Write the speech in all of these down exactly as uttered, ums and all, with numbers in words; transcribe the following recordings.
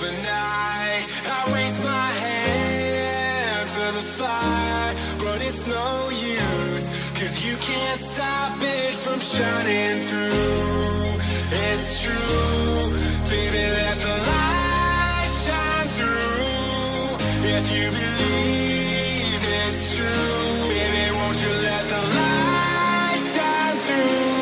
the night, I raise my hand to the fire, but it's no use, cause you can't stop it from shining through. It's true, baby, let the light shine through. If you believe it's true, baby, won't you let the light shine through.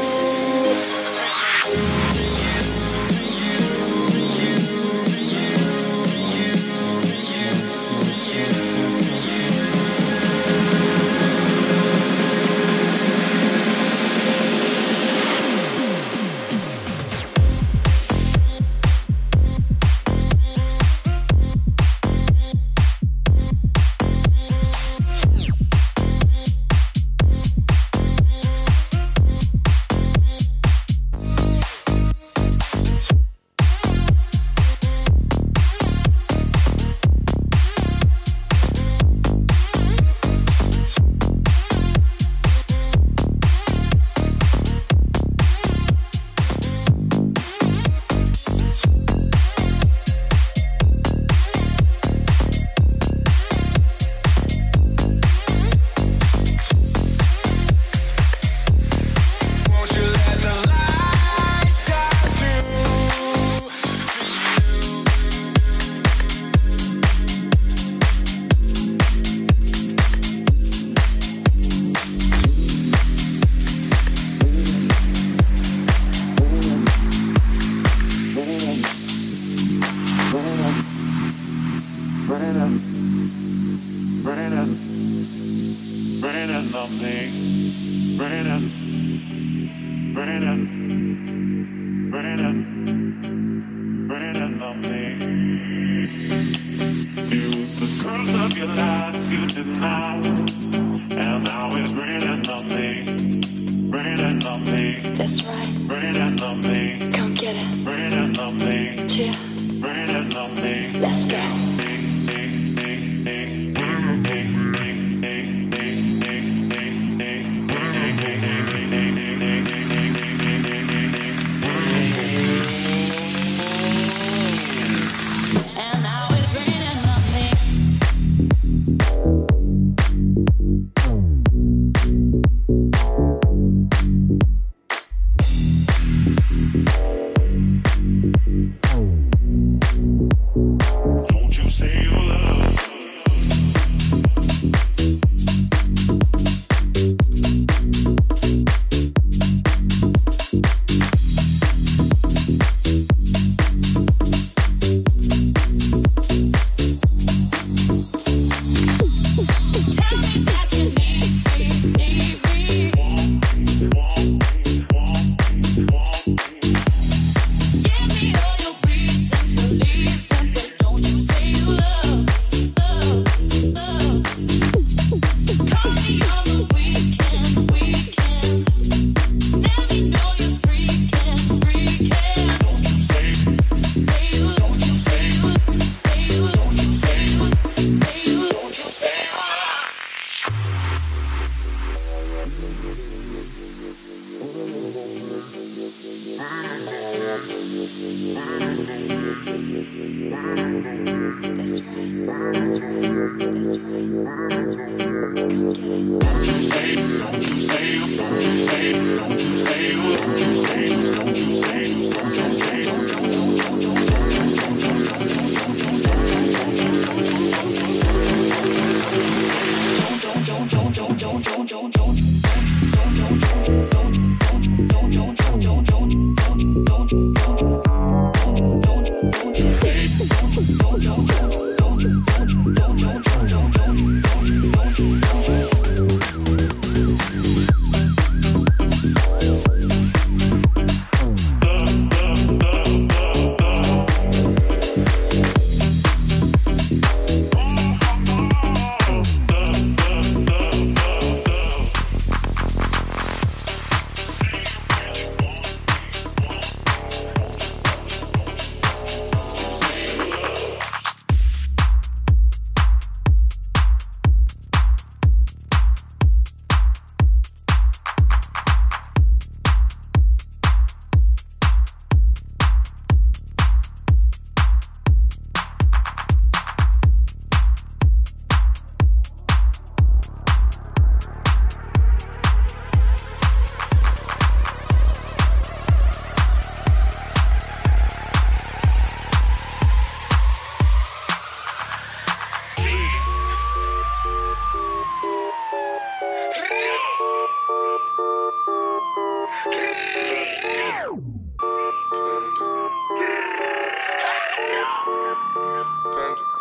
Love, love, love.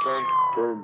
ten. ten. Oh!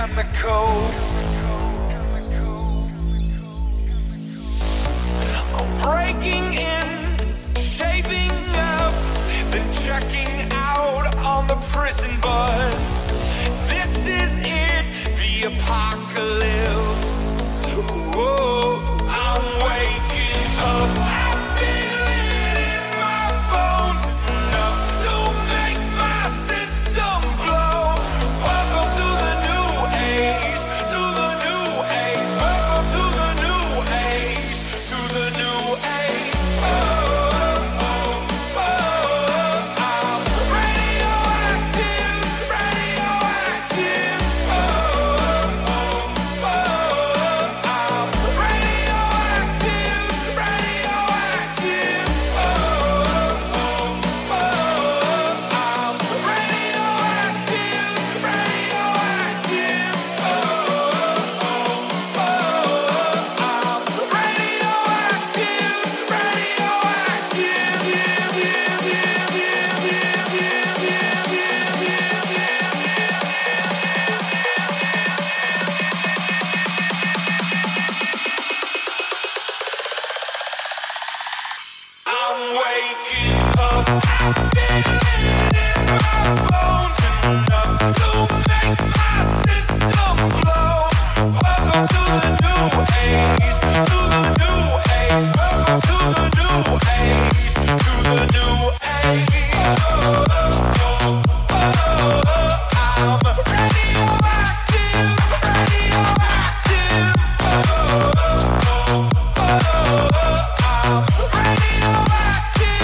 chemical. I'm breaking in, shaping up, then checking out on the prison bus. This is it, the apocalypse. Whoa, I'm waking up. I feel it in my bones, enough to make my system blow. Welcome to the new age, to the new age. Welcome to the new age, to the new age. Oh, oh, oh, oh. I'm radioactive, radioactive. Oh, oh, oh, oh. I'm waking up. I feel it in my bones, enough to make my system blow. Welcome to the new age, to the new age. Welcome to the new age, to the new age. Oh, oh, oh, oh, oh. I'm radioactive, radioactive. Oh, oh, oh, oh, oh.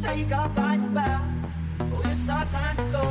Take our flying back. Oh, it's our time to go.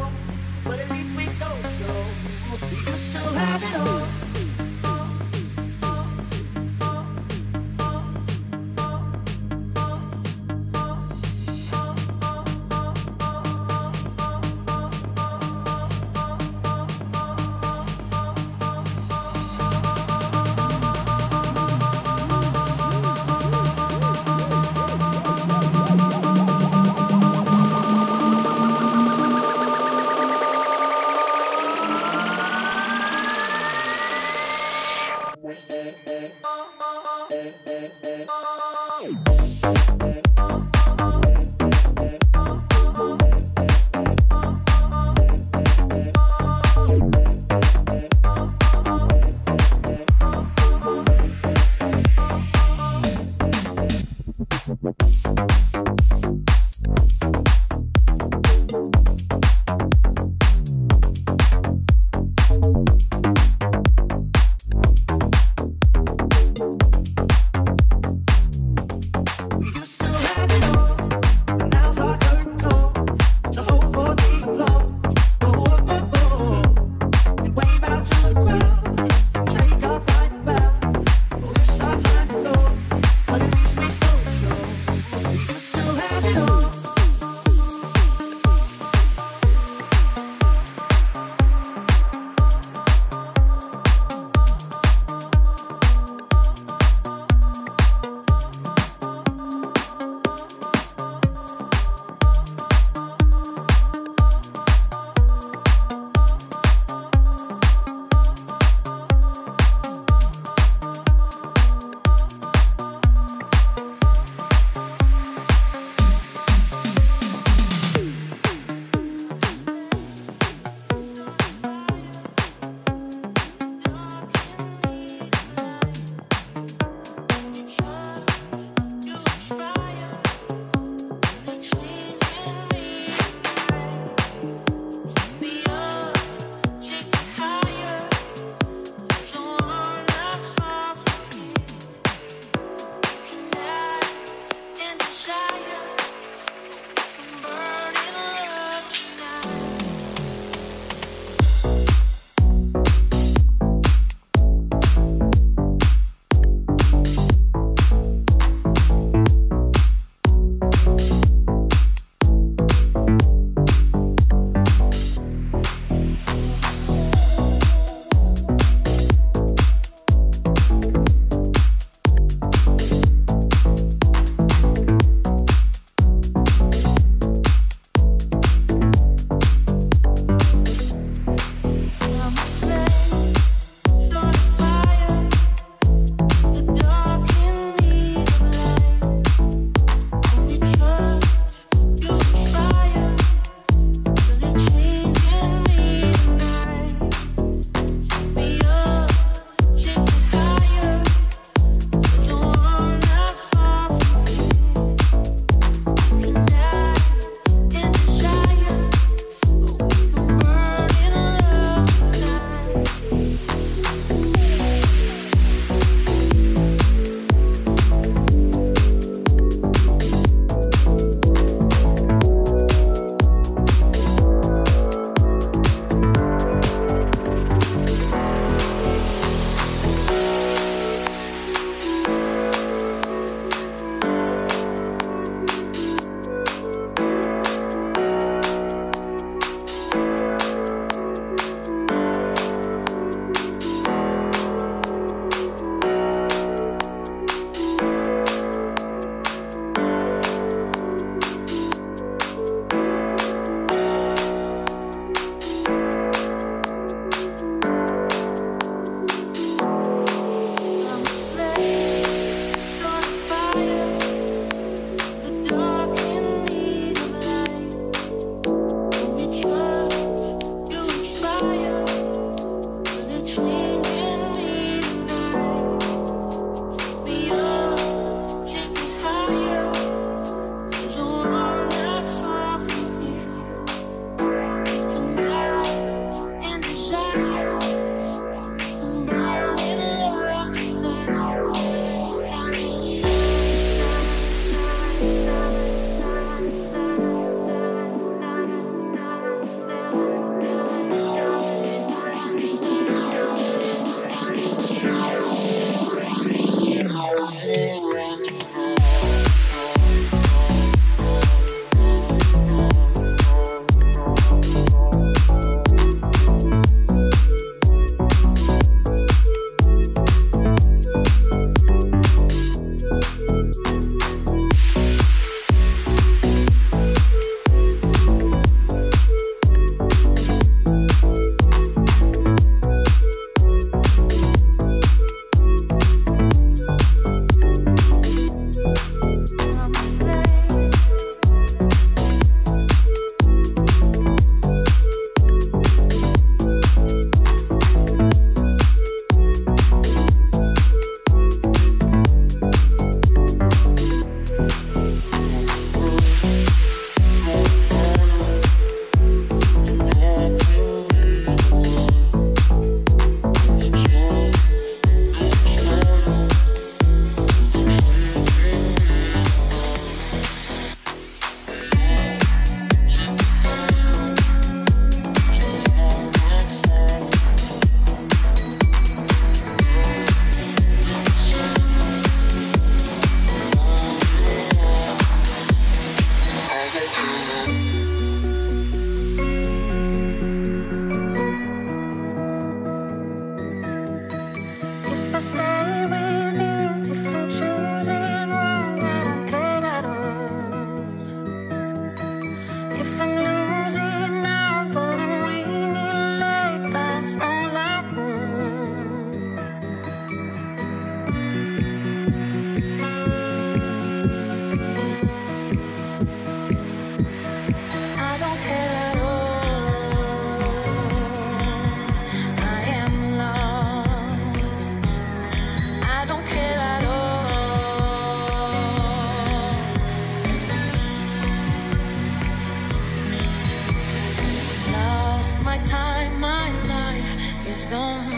my life is going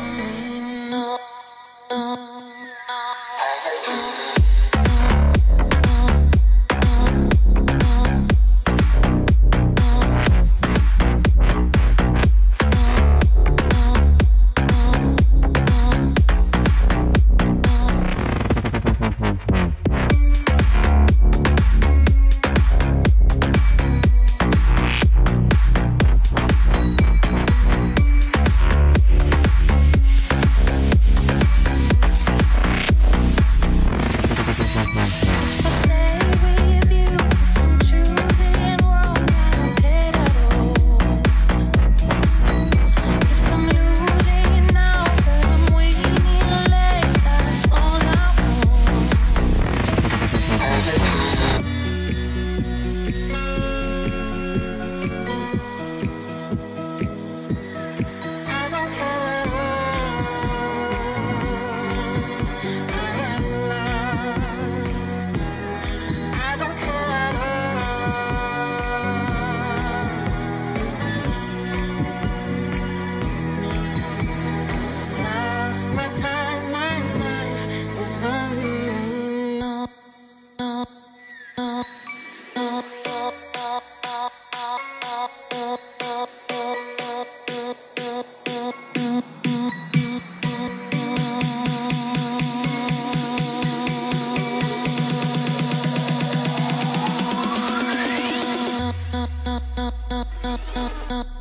no, no. No, no, no.